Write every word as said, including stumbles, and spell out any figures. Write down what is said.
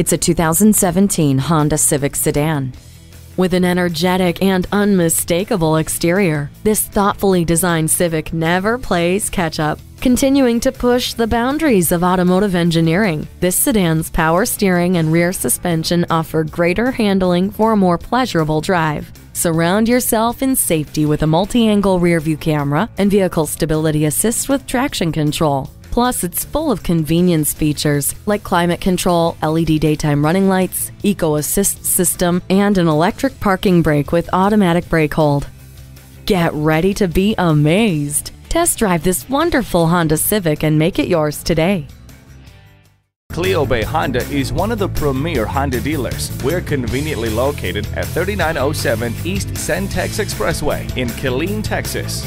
It's a two thousand seventeen Honda Civic sedan. With an energetic and unmistakable exterior, this thoughtfully designed Civic never plays catch-up. Continuing to push the boundaries of automotive engineering, this sedan's power steering and rear suspension offer greater handling for a more pleasurable drive. Surround yourself in safety with a multi-angle rearview camera and vehicle stability assist with traction control. Plus, it's full of convenience features like climate control, L E D daytime running lights, eco assist system, and an electric parking brake with automatic brake hold. Get ready to be amazed. Test drive this wonderful Honda Civic and make it yours today. Cleo Bay Honda is one of the premier Honda dealers. We're conveniently located at thirty-nine oh seven East Centex Expressway in Killeen, Texas.